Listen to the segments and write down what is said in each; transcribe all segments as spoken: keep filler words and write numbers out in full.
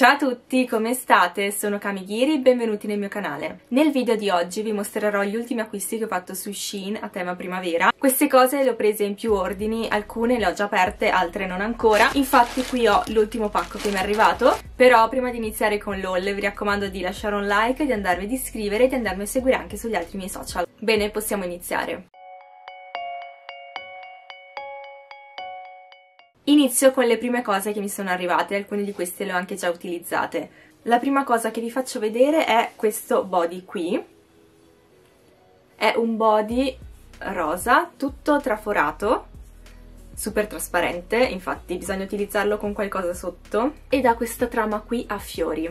Ciao a tutti, come state? Sono Camygiri, benvenuti nel mio canale. Nel video di oggi vi mostrerò gli ultimi acquisti che ho fatto su Shein a tema primavera. Queste cose le ho prese in più ordini, alcune le ho già aperte, altre non ancora. Infatti qui ho l'ultimo pacco che mi è arrivato. Però prima di iniziare con l'haul vi raccomando di lasciare un like, di andarvi ad iscrivere e di andarmi a seguire anche sugli altri miei social. Bene, possiamo iniziare. Inizio con le prime cose che mi sono arrivate, alcune di queste le ho anche già utilizzate. La prima cosa che vi faccio vedere è questo body qui. È un body rosa, tutto traforato, super trasparente, infatti bisogna utilizzarlo con qualcosa sotto, ed ha questa trama qui a fiori.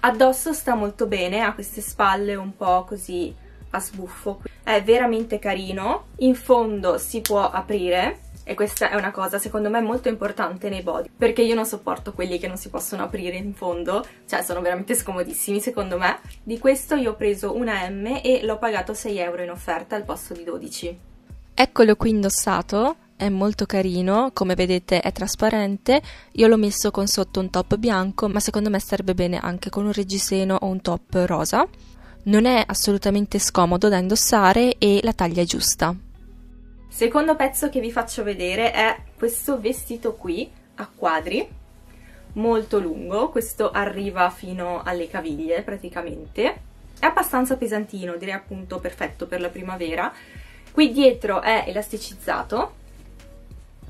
Addosso sta molto bene, ha queste spalle un po' così a sbuffo, è veramente carino. In fondo si può aprire e questa è una cosa secondo me molto importante nei body, perché io non sopporto quelli che non si possono aprire in fondo, cioè sono veramente scomodissimi secondo me. Di questo io ho preso una M e l'ho pagato sei euro in offerta al posto di dodici. Eccolo qui indossato, è molto carino, come vedete è trasparente. Io l'ho messo con sotto un top bianco, ma secondo me starebbe bene anche con un reggiseno o un top rosa. Non è assolutamente scomodo da indossare e la taglia è giusta. Secondo pezzo che vi faccio vedere è questo vestito qui a quadri, molto lungo, questo arriva fino alle caviglie praticamente, è abbastanza pesantino, direi appunto perfetto per la primavera. Qui dietro è elasticizzato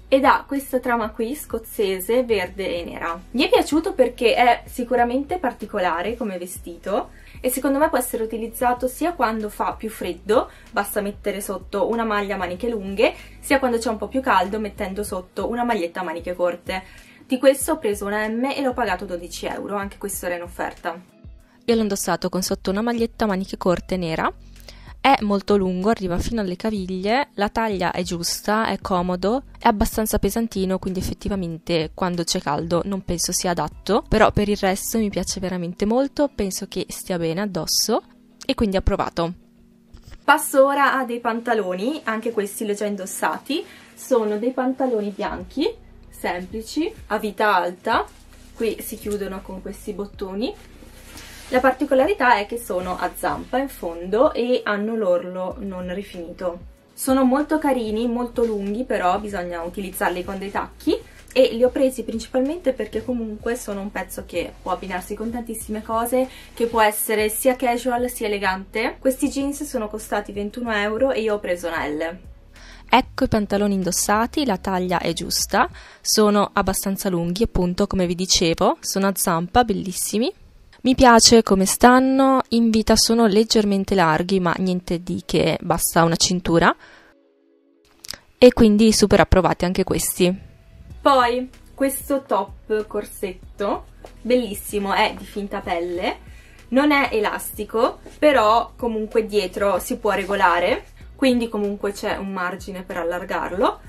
ed ha questa trama qui scozzese verde e nera. Mi è piaciuto perché è sicuramente particolare come vestito e secondo me può essere utilizzato sia quando fa più freddo, basta mettere sotto una maglia a maniche lunghe, sia quando c'è un po' più caldo mettendo sotto una maglietta a maniche corte. Di questo ho preso una M e l'ho pagato dodici euro, anche questo era in offerta. Io l'ho indossato con sotto una maglietta a maniche corte nera. È molto lungo, arriva fino alle caviglie, la taglia è giusta, è comodo, è abbastanza pesantino, quindi effettivamente quando c'è caldo non penso sia adatto, però per il resto mi piace veramente molto, penso che stia bene addosso e quindi approvato. Passo ora a dei pantaloni, anche questi li ho già indossati, sono dei pantaloni bianchi, semplici, a vita alta, qui si chiudono con questi bottoni. La particolarità è che sono a zampa in fondo e hanno l'orlo non rifinito. Sono molto carini, molto lunghi, però bisogna utilizzarli con dei tacchi e li ho presi principalmente perché comunque sono un pezzo che può abbinarsi con tantissime cose, che può essere sia casual sia elegante. Questi jeans sono costati ventuno euro e io ho preso una L. Ecco i pantaloni indossati, la taglia è giusta, sono abbastanza lunghi appunto come vi dicevo, sono a zampa, bellissimi. Mi piace come stanno, in vita sono leggermente larghi ma niente di che, basta una cintura e quindi super approvati anche questi. Poi questo top corsetto, bellissimo, è di finta pelle, non è elastico però comunque dietro si può regolare, quindi comunque c'è un margine per allargarlo,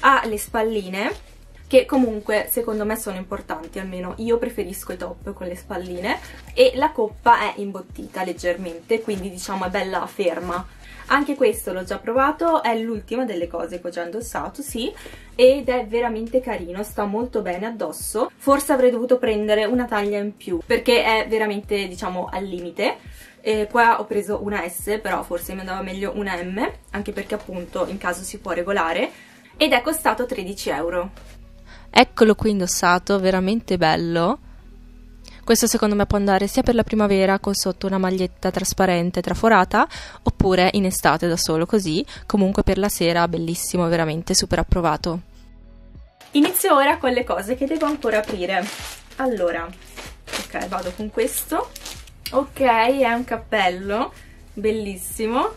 ha le spalline che comunque secondo me sono importanti, almeno io preferisco i top con le spalline, e la coppa è imbottita leggermente, quindi diciamo è bella ferma. Anche questo l'ho già provato, è l'ultima delle cose che ho già indossato, sì, ed è veramente carino, sta molto bene addosso. Forse avrei dovuto prendere una taglia in più, perché è veramente diciamo al limite. E qua ho preso una S, però forse mi andava meglio una M, anche perché appunto in caso si può regolare, ed è costato tredici euro. Eccolo qui indossato, veramente bello. Questo secondo me può andare sia per la primavera con sotto una maglietta trasparente traforata, oppure in estate da solo così, comunque per la sera bellissimo, veramente super approvato. Inizio ora con le cose che devo ancora aprire. Allora, ok, vado con questo. Ok, è un cappello, bellissimo.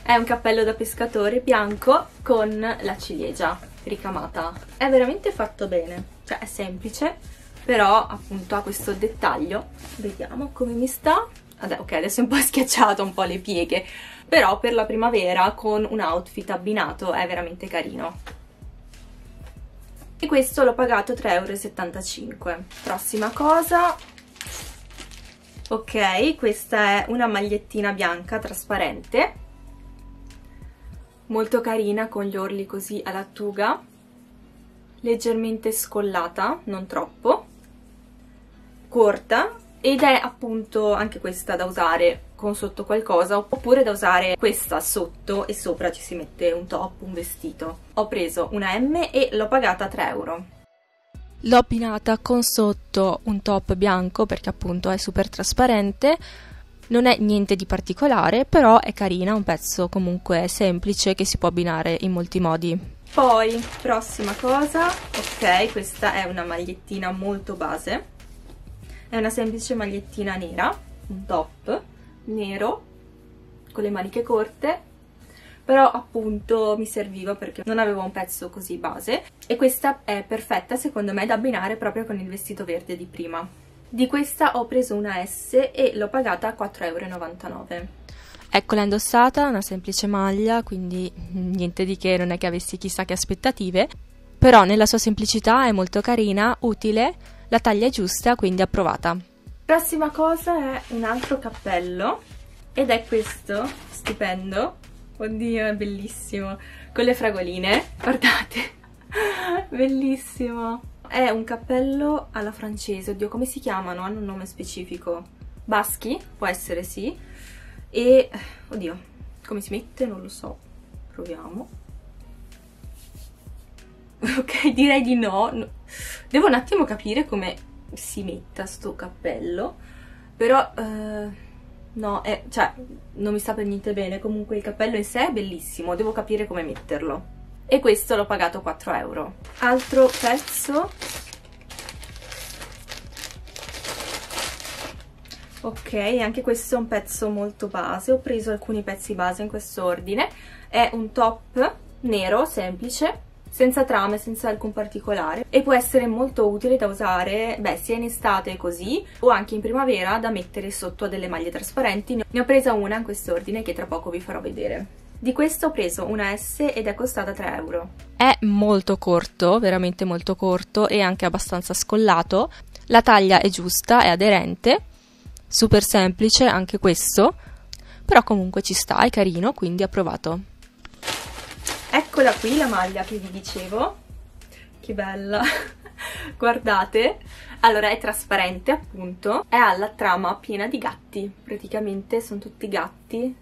È un cappello da pescatore bianco con la ciliegia ricamata, è veramente fatto bene, cioè è semplice però appunto ha questo dettaglio. Vediamo come mi sta. Ok, adesso è un po' schiacciato, un po' le pieghe, però per la primavera con un outfit abbinato è veramente carino. E questo l'ho pagato tre euro e settantacinque. Prossima cosa, ok, questa è una magliettina bianca trasparente, molto carina, con gli orli così a lattuga, leggermente scollata, non troppo, corta, ed è appunto anche questa da usare con sotto qualcosa, oppure da usare questa sotto e sopra ci si mette un top, un vestito. Ho preso una M e l'ho pagata tre euro. L'ho abbinata con sotto un top bianco perché appunto è super trasparente. Non è niente di particolare, però è carina, un pezzo comunque semplice che si può abbinare in molti modi. Poi, prossima cosa, ok, questa è una magliettina molto base, è una semplice magliettina nera, un top nero, con le maniche corte, però appunto mi serviva perché non avevo un pezzo così base, e questa è perfetta secondo me da abbinare proprio con il vestito verde di prima. Di questa ho preso una S e l'ho pagata a quattro euro e novantanove. Eccola indossata, una semplice maglia, quindi niente di che, non è che avessi chissà che aspettative, però nella sua semplicità è molto carina, utile, la taglia è giusta, quindi approvata. Prossima cosa è un altro cappello, ed è questo, stupendo, oddio è bellissimo, con le fragoline, guardate, bellissimo! È un cappello alla francese, oddio come si chiamano? Hanno un nome specifico. Baschi? Può essere, sì. E, oddio, come si mette? Non lo so. Proviamo. Ok, direi di no. Devo un attimo capire come si metta sto cappello. Però, eh, no, è, cioè, non mi sta per niente bene. Comunque il cappello in sé è bellissimo, devo capire come metterlo. E questo l'ho pagato quattro euro. Altro pezzo. Ok, anche questo è un pezzo molto base. Ho preso alcuni pezzi base in questo ordine. È un top nero, semplice, senza trame, senza alcun particolare. E può essere molto utile da usare, beh, sia in estate così, o anche in primavera da mettere sotto a delle maglie trasparenti. Ne ho presa una in questo ordine che tra poco vi farò vedere. Di questo ho preso una S ed è costata tre euro. È molto corto, veramente molto corto, e anche abbastanza scollato. La taglia è giusta, è aderente, super semplice anche questo, però comunque ci sta, è carino, quindi approvato. Eccola qui la maglia che vi dicevo, che bella, guardate, allora è trasparente appunto, è alla trama piena di gatti, praticamente sono tutti gatti.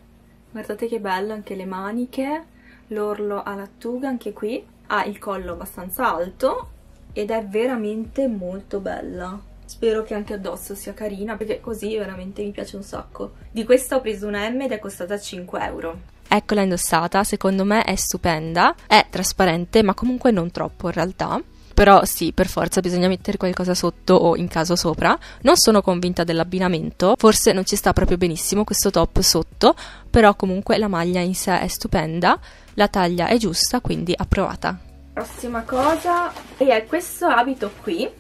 Guardate che bello, anche le maniche, l'orlo a lattuga anche qui, ha il collo abbastanza alto ed è veramente molto bella. Spero che anche addosso sia carina perché così veramente mi piace un sacco. Di questa ho preso una M ed è costata cinque euro. Eccola indossata, secondo me è stupenda, è trasparente ma comunque non troppo in realtà. Però sì, per forza bisogna mettere qualcosa sotto o in caso sopra. Non sono convinta dell'abbinamento, forse non ci sta proprio benissimo questo top sotto, però comunque la maglia in sé è stupenda, la taglia è giusta, quindi approvata. Prossima cosa, e è questo abito qui,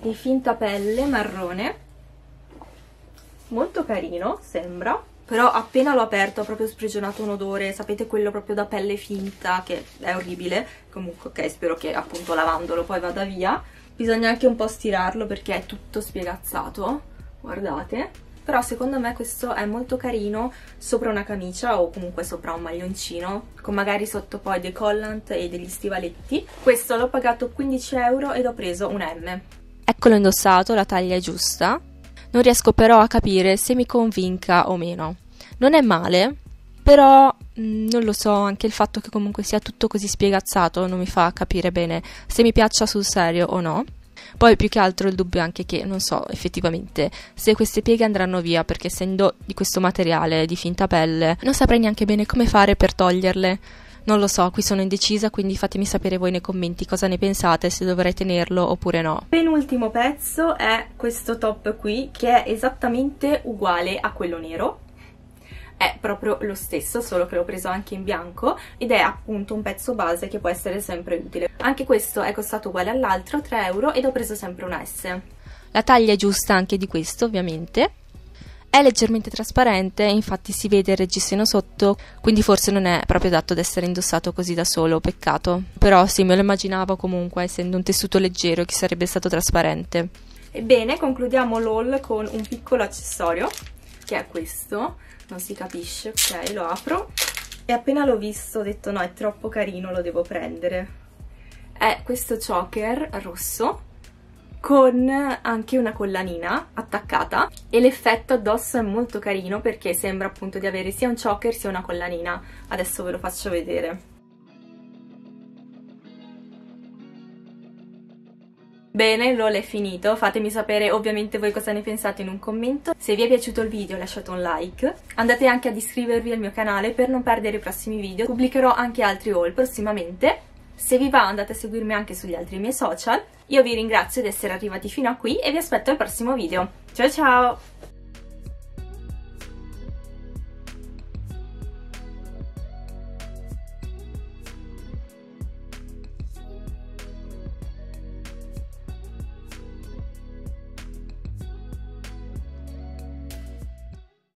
di finta pelle marrone, molto carino sembra, però appena l'ho aperto ho proprio sprigionato un odore, sapete quello proprio da pelle finta, che è orribile, comunque ok, spero che appunto lavandolo poi vada via. Bisogna anche un po' stirarlo perché è tutto spiegazzato, guardate, però secondo me questo è molto carino sopra una camicia o comunque sopra un maglioncino, con magari sotto poi dei collant e degli stivaletti. Questo l'ho pagato quindici euro ed ho preso un M. Eccolo indossato, la taglia è giusta. Non riesco però a capire se mi convinca o meno. Non è male, però mh, non lo so, anche il fatto che comunque sia tutto così spiegazzato non mi fa capire bene se mi piaccia sul serio o no. Poi più che altro il dubbio è anche che non so effettivamente se queste pieghe andranno via, perché essendo di questo materiale di finta pelle non saprei neanche bene come fare per toglierle. Non lo so, qui sono indecisa, quindi fatemi sapere voi nei commenti cosa ne pensate, se dovrei tenerlo oppure no. Penultimo pezzo è questo top qui, che è esattamente uguale a quello nero. È proprio lo stesso, solo che l'ho preso anche in bianco, ed è appunto un pezzo base che può essere sempre utile. Anche questo è costato uguale all'altro, tre euro, ed ho preso sempre una S. La taglia è giusta anche di questo, ovviamente. È leggermente trasparente, infatti si vede il reggiseno sotto, quindi forse non è proprio adatto ad essere indossato così da solo, peccato. Però sì, me lo immaginavo comunque, essendo un tessuto leggero, che sarebbe stato trasparente. Ebbene, concludiamo l'haul con un piccolo accessorio, che è questo, non si capisce, ok, lo apro. E appena l'ho visto ho detto no, è troppo carino, lo devo prendere. è questo choker rosso con anche una collanina attaccata, e l'effetto addosso è molto carino perché sembra appunto di avere sia un choker sia una collanina. Adesso ve lo faccio vedere. Bene, l'ho finito, fatemi sapere ovviamente voi cosa ne pensate in un commento. Se vi è piaciuto il video lasciate un like, andate anche ad iscrivervi al mio canale per non perdere i prossimi video, pubblicherò anche altri haul prossimamente. Se vi va andate a seguirmi anche sugli altri miei social, io vi ringrazio di essere arrivati fino a qui e vi aspetto al prossimo video. Ciao ciao!